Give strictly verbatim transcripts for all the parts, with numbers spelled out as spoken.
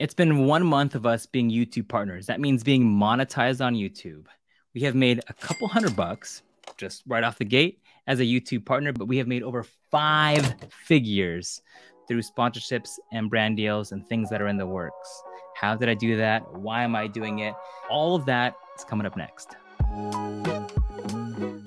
It's been one month of us being YouTube partners. That means being monetized on YouTube. We have made a couple hundred bucks just right off the gate as a YouTube partner, but we have made over five figures through sponsorships and brand deals and things that are in the works. How did I do that? Why am I doing it? All of that is coming up next.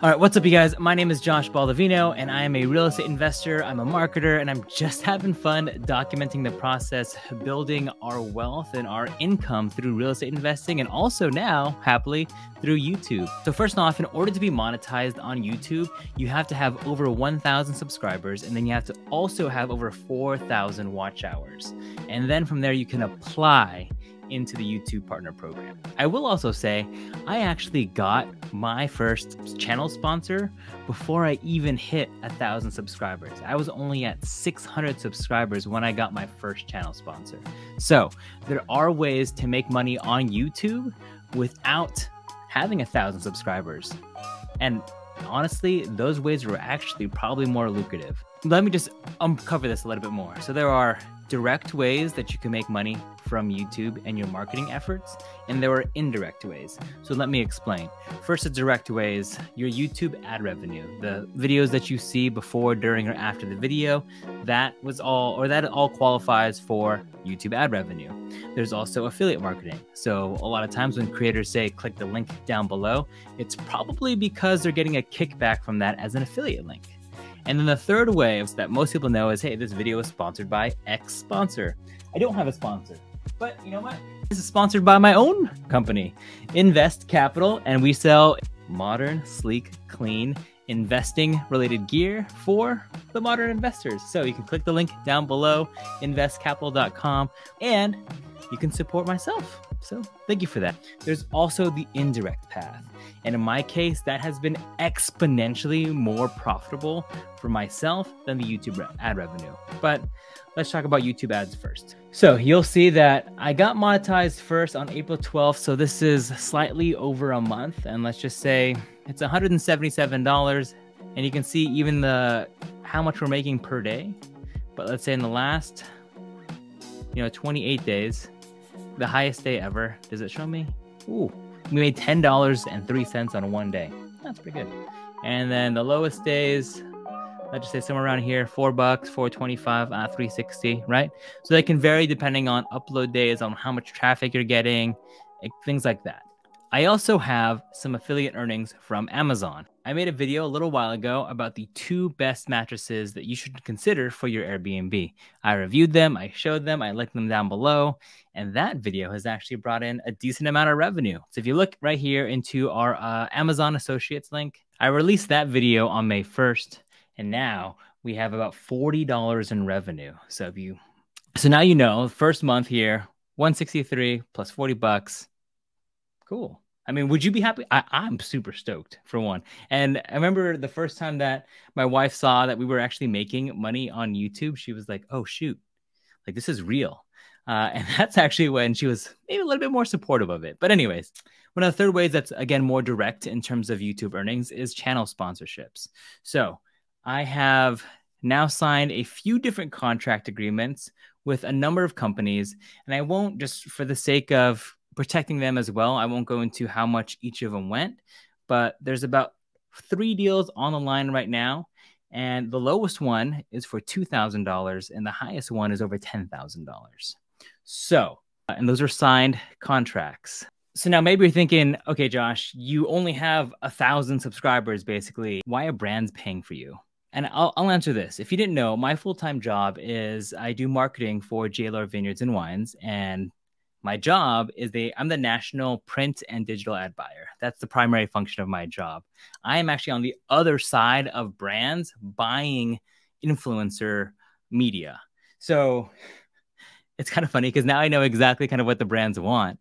All right, what's up, you guys? My name is Josh Baldovino, and I am a real estate investor. I'm a marketer, and I'm just having fun documenting the process, building our wealth and our income through real estate investing, and also now, happily, through YouTube. So first off, in order to be monetized on YouTube, you have to have over one thousand subscribers, and then you have to also have over four thousand watch hours. And then from there, you can apply into the YouTube partner program. I will also say, I actually got my first channel sponsor before I even hit a thousand subscribers. I was only at six hundred subscribers when I got my first channel sponsor. So there are ways to make money on YouTube without having a thousand subscribers. And honestly, those ways were actually probably more lucrative. Let me just uncover this a little bit more. So there are direct ways that you can make money from YouTube and your marketing efforts, and there are indirect ways. So let me explain. First, the direct ways, your YouTube ad revenue, the videos that you see before, during, or after the video, that was all, or that all qualifies for YouTube ad revenue. There's also affiliate marketing. So a lot of times when creators say, click the link down below, it's probably because they're getting a kickback from that as an affiliate link. And then the third way that most people know is, hey, this video is sponsored by X sponsor. I don't have a sponsor, but you know what? This is sponsored by my own company, Invest Capital, and we sell modern, sleek, clean, investing-related gear for the modern investors. So you can click the link down below, invest capital dot com, and you can support myself. So thank you for that. There's also the indirect path. And in my case, that has been exponentially more profitable for myself than the YouTube ad revenue. But let's talk about YouTube ads first. So you'll see that I got monetized first on April twelfth. So this is slightly over a month. And let's just say it's one hundred seventy-seven dollars. And you can see even the how much we're making per day. But let's say in the last, you know, twenty-eight days, the highest day ever. Does it show me? Ooh, we made ten dollars and three cents on one day. That's pretty good. And then the lowest days, let's just say somewhere around here, four bucks, four twenty-five, uh, three sixty, right? So they can vary depending on upload days, on how much traffic you're getting, things like that. I also have some affiliate earnings from Amazon. I made a video a little while ago about the two best mattresses that you should consider for your Airbnb. I reviewed them, I showed them, I linked them down below, and that video has actually brought in a decent amount of revenue. So if you look right here into our uh, Amazon Associates link, I released that video on May first, and now we have about forty dollars in revenue. So if you, so now you know, first month here, one sixty-three plus forty bucks. Cool. I mean, would you be happy? I, I'm super stoked for one. And I remember the first time that my wife saw that we were actually making money on YouTube, she was like, oh, shoot, like this is real. Uh, and that's actually when she was maybe a little bit more supportive of it. But anyways, one of the third ways that's, again, more direct in terms of YouTube earnings is channel sponsorships. So I have now signed a few different contract agreements with a number of companies, and I won't, just for the sake of protecting them as well, I won't go into how much each of them went, but there's about three deals on the line right now. And the lowest one is for two thousand dollars and the highest one is over ten thousand dollars. So, and those are signed contracts. So now maybe you're thinking, okay, Josh, you only have a thousand subscribers, basically. Why are brands paying for you? And I'll, I'll answer this. If you didn't know, my full-time job is I do marketing for J L R Vineyards and Wines, and my job is they, I'm the national print and digital ad buyer. That's the primary function of my job. I am actually on the other side of brands buying influencer media. So it's kind of funny because now I know exactly kind of what the brands want.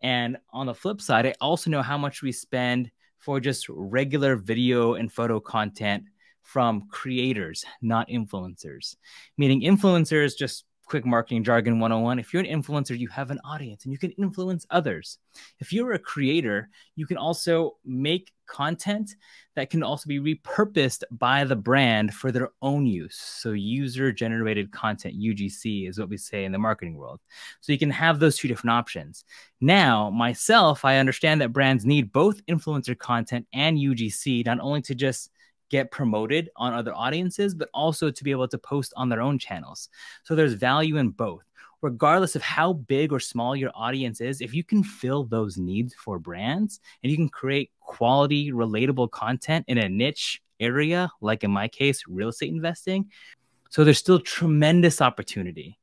And on the flip side, I also know how much we spend for just regular video and photo content from creators, not influencers. Meaning influencers just quick marketing jargon one oh one, if you're an influencer, you have an audience and you can influence others. If you're a creator, you can also make content that can also be repurposed by the brand for their own use. So user-generated content, U G C, is what we say in the marketing world. So you can have those two different options. Now, myself, I understand that brands need both influencer content and U G C, not only to just get promoted on other audiences, but also to be able to post on their own channels. So there's value in both. Regardless of how big or small your audience is, if you can fill those needs for brands and you can create quality, relatable content in a niche area, like in my case, real estate investing, so there's still tremendous opportunity.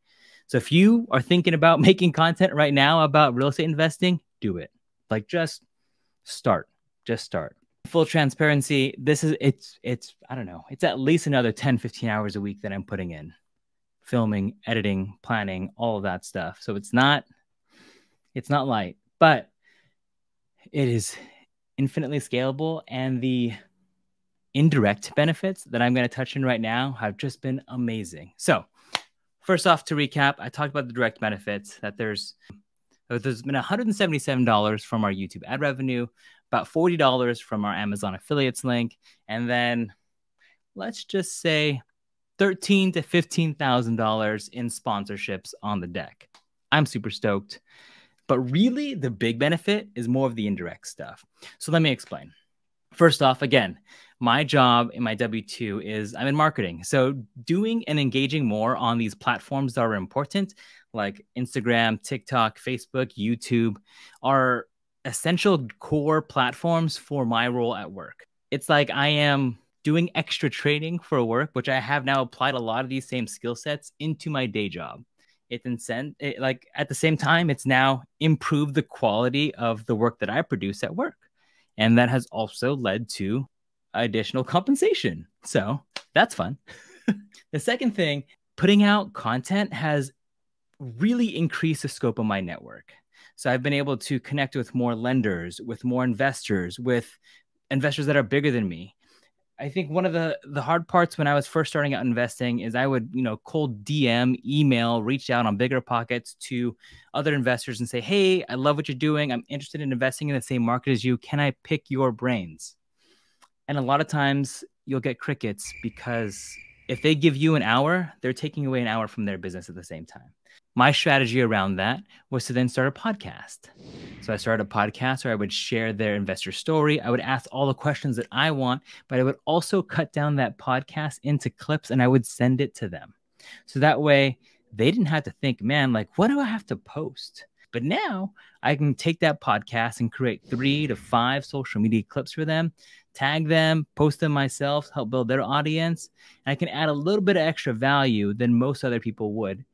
So if you are thinking about making content right now about real estate investing, do it. Like just start, just start. Full transparency, this is, it's, it's, I don't know, it's at least another ten, fifteen hours a week that I'm putting in. Filming, editing, planning, all of that stuff. So it's not, it's not light, but it is infinitely scalable. And the indirect benefits that I'm going to touch on right now have just been amazing. So first off, to recap, I talked about the direct benefits that there's, there's been one hundred seventy-seven dollars from our YouTube ad revenue, about forty dollars from our Amazon affiliates link. And then let's just say thirteen thousand to fifteen thousand dollars in sponsorships on the deck. I'm super stoked. But really, the big benefit is more of the indirect stuff. So let me explain. First off, again, my job in my W two is I'm in marketing. So doing and engaging more on these platforms that are important, like Instagram, TikTok, Facebook, YouTube, are essential core platforms for my role at work. It's like I am doing extra training for work, which I have now applied a lot of these same skill sets into my day job. It's incent it, like at the same time, it's now improved the quality of the work that I produce at work. And that has also led to additional compensation. So that's fun. The second thing, putting out content has really increased the scope of my network. So I've been able to connect with more lenders, with more investors, with investors that are bigger than me. I think one of the, the hard parts when I was first starting out investing is I would, you know, cold D M, email, reach out on BiggerPockets to other investors and say, hey, I love what you're doing. I'm interested in investing in the same market as you. Can I pick your brains? And a lot of times you'll get crickets because if they give you an hour, they're taking away an hour from their business at the same time. My strategy around that was to then start a podcast. So I started a podcast where I would share their investor story. I would ask all the questions that I want, but I would also cut down that podcast into clips and I would send it to them. So that way they didn't have to think, man, like, what do I have to post? But now I can take that podcast and create three to five social media clips for them, tag them, post them myself, help build their audience. And I can add a little bit of extra value than most other people would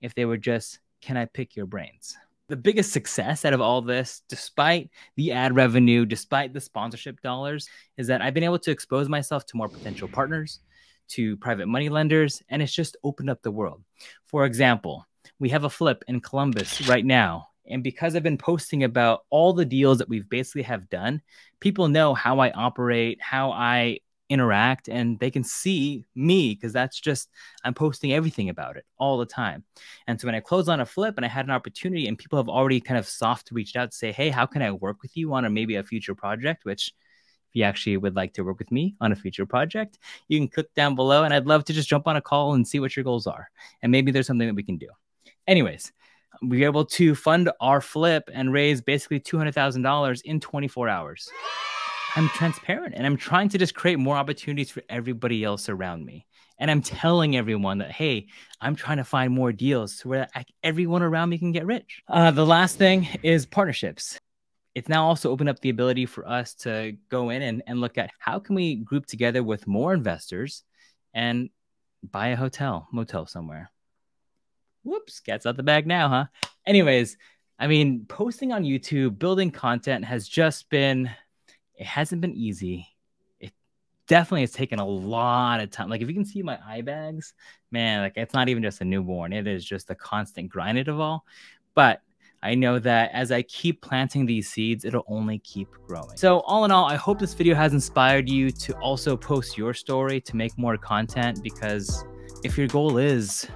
if they were just, can I pick your brains? The biggest success out of all this, despite the ad revenue, despite the sponsorship dollars, is that I've been able to expose myself to more potential partners, to private money lenders, and it's just opened up the world. For example, we have a flip in Columbus right now. And because I've been posting about all the deals that we've basically have done, people know how I operate, how I interact, and they can see me because that's just, I'm posting everything about it all the time. And so when I close on a flip and I had an opportunity and people have already kind of soft reached out to say, hey, how can I work with you on a, maybe a future project, which if you actually would like to work with me on a future project, you can click down below and I'd love to just jump on a call and see what your goals are. And maybe there's something that we can do. Anyways, we were able to fund our flip and raise basically two hundred thousand dollars in twenty-four hours. I'm transparent and I'm trying to just create more opportunities for everybody else around me. And I'm telling everyone that, hey, I'm trying to find more deals where I, everyone around me can get rich. Uh, the last thing is partnerships. It's now also opened up the ability for us to go in and, and look at how can we group together with more investors and buy a hotel, motel somewhere. Whoops, cat's out the bag now, huh? Anyways, I mean, posting on YouTube, building content has just been... It hasn't been easy. It definitely has taken a lot of time. Like if you can see my eye bags, man, like it's not even just a newborn. It is just a constant grind of all. But I know that as I keep planting these seeds, it'll only keep growing. So all in all, I hope this video has inspired you to also post your story, to make more content, because if your goal is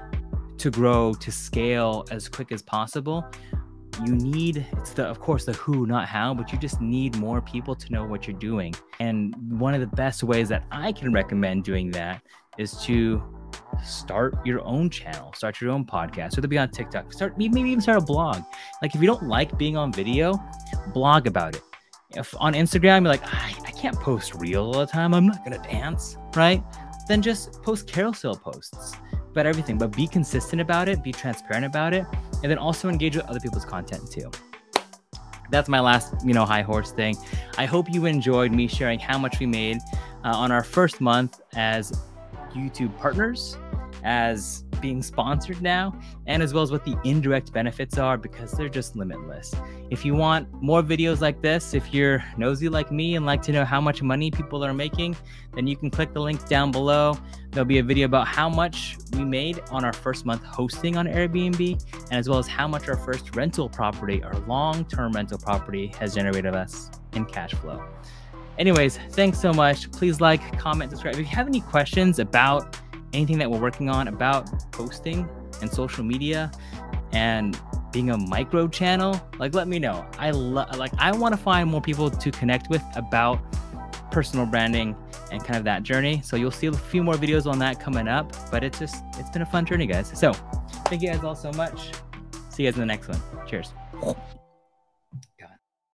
to grow, to scale as quick as possible, you need, it's the, of course, the who, not how, but you just need more people to know what you're doing. And one of the best ways that I can recommend doing that is to start your own channel, start your own podcast, whether it be on TikTok, start, maybe even start a blog. Like if you don't like being on video, blog about it. If on Instagram, you're like, I, I can't post reel all the time, I'm not gonna dance, right? Then just post carousel posts about everything, but be consistent about it, be transparent about it, and then also engage with other people's content too. That's my last, you know, high horse thing. I hope you enjoyed me sharing how much we made uh, on our first month as YouTube partners, as being sponsored now, and as well as what the indirect benefits are, because they're just limitless. If you want more videos like this, if you're nosy like me and like to know how much money people are making, then you can click the link down below. There'll be a video about how much we made on our first month hosting on Airbnb, and as well as how much our first rental property, our long-term rental property, has generated us in cash flow. Anyways, thanks so much. Please like, comment, subscribe. If you have any questions about anything that we're working on, about posting and social media and being a micro channel, like, let me know. I love, like, I want to find more people to connect with about personal branding and kind of that journey. So you'll see a few more videos on that coming up, but it's just, it's been a fun journey, guys. So thank you guys all so much. See you guys in the next one. Cheers.